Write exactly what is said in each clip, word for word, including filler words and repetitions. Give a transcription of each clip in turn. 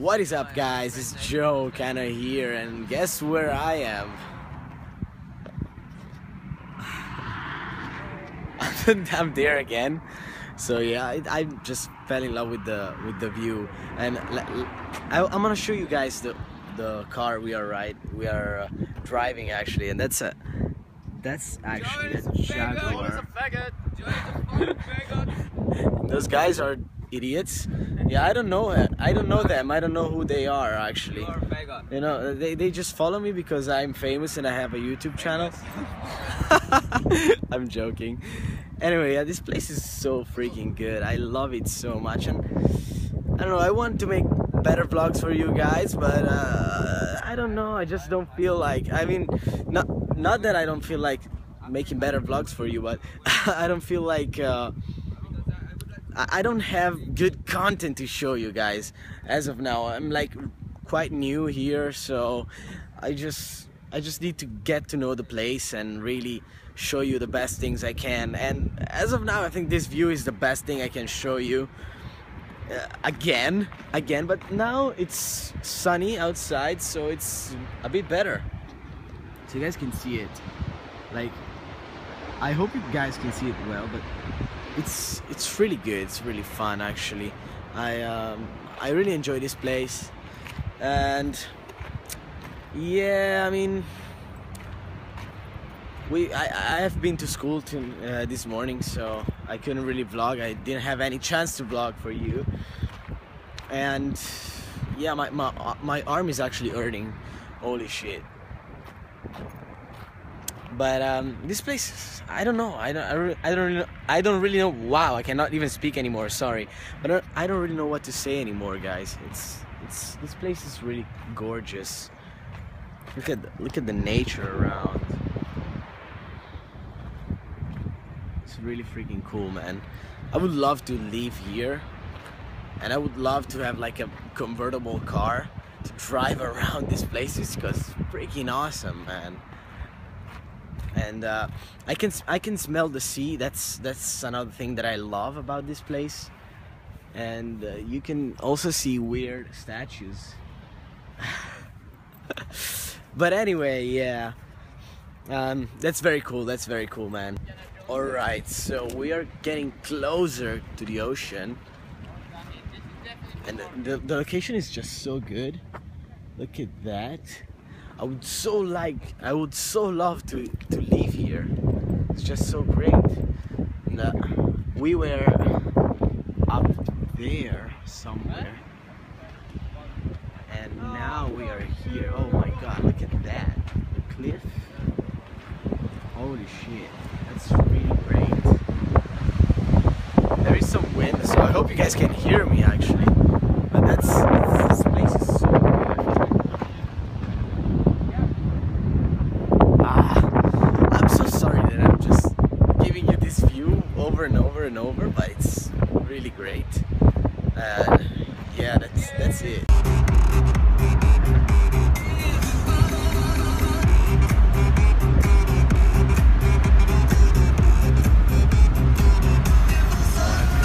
What is up, guys? It's Joe Cano here, and guess where I am? I'm there again. So yeah, I, I just fell in love with the with the view, and I, I'm gonna show you guys the the car we are right we are uh, driving actually, and that's a that's actually a Jaguar. Those guys are idiots. Yeah, I don't know I don't know them. I don't know who they are actually. You, are you know, they, they just follow me because I'm famous and I have a YouTube channel. I'm joking. Anyway, yeah, this place is so freaking good. I love it so much, and I don't know, I want to make better vlogs for you guys, but uh, I don't know, I just don't feel like, I mean, not, not that I don't feel like making better vlogs for you, but I don't feel like uh, I don't have good content to show you guys as of now. I'm like quite new here, so I just I just need to get to know the place and really show you the best things I can. And as of now, I think this view is the best thing I can show you. Uh, again, again, but now it's sunny outside, so it's a bit better. So you guys can see it. Like, I hope you guys can see it well, but it's it's really good. It's really fun actually. I um, I really enjoy this place, and yeah, I mean, we I, I have been to school to, uh, this morning, so I couldn't really vlog. I didn't have any chance to vlog for you, and yeah, my my my arm is actually hurting. Holy shit! But um, this place, I don't know. I don't. I, re I don't. Really know, I don't really know. Wow, I cannot even speak anymore. Sorry, but I don't, I don't really know what to say anymore, guys. It's. It's. This place is really gorgeous. Look at. Look at the nature around. It's really freaking cool, man. I would love to live here, and I would love to have like a convertible car to drive around these places, because it's freaking awesome, man. And uh, I can I can smell the sea. That's that's another thing that I love about this place. And uh, you can also see weird statues. But anyway, yeah, um, that's very cool. That's very cool, man. All right, so we are getting closer to the ocean, and the, the location is just so good. Look at that. I would so like, I would so love to, to live here. It's just so great. And, uh, we were up there somewhere, and now we are here. Oh my god, look at that. The cliff. Holy shit, that's really great. There is some wind, so I hope you guys can hear me actually. But that's, that's this place is so good. And over, but it's really great. Uh, yeah, that's that's it.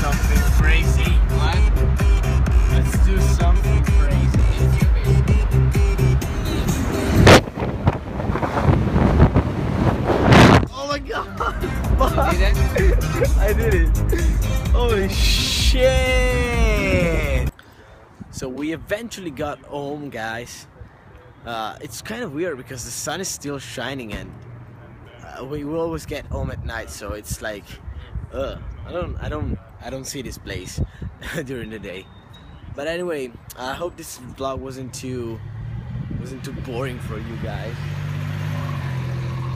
Something crazy. What? Let's do something crazy. Oh my god! You did it? I did it. Holy shit. So we eventually got home, guys. Uh, it's kind of weird because the sun is still shining, and uh, we will always get home at night, so it's like uh, I don't I don't I don't see this place during the day. But anyway, I hope this vlog wasn't too wasn't too boring for you guys.